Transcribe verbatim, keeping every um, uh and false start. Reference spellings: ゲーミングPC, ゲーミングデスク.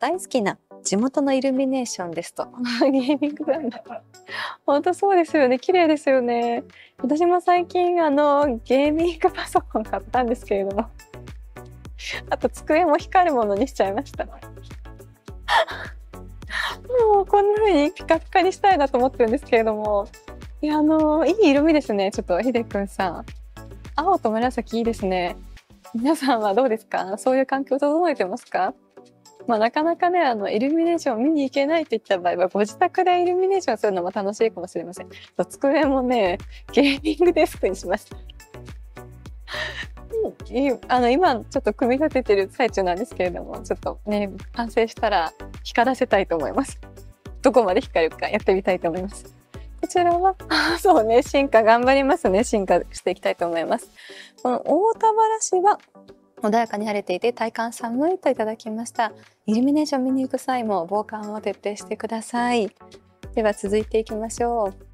大好きな地元のイルミネーションですと。ゲーミングなんだ。本当そうですよね。綺麗ですよね。私も最近あのゲーミングパソコン買ったんですけれども、あと机も光るものにしちゃいました。もうこんな風にピカピカにしたいなと思ってるんですけれども、いやあのいい色味ですね。ちょっとひでくんさん、青と紫いいですね。皆さんはどうですか？そういう環境整えてますか？まあ、なかなかねあのイルミネーション見に行けないといった場合はご自宅でイルミネーションするのも楽しいかもしれません。机もねゲーミングデスクにしました。あの今ちょっと組み立ててる最中なんですけれども、ちょっとね完成したら光らせたいと思います。どこまで光るかやってみたいと思います。こちらはそうね進化頑張りますね、進化していきたいと思います。この大田原市は穏やかに晴れていて体感寒いといただきました。イルミネーション見に行く際も防寒を徹底してください。では続いていきましょう。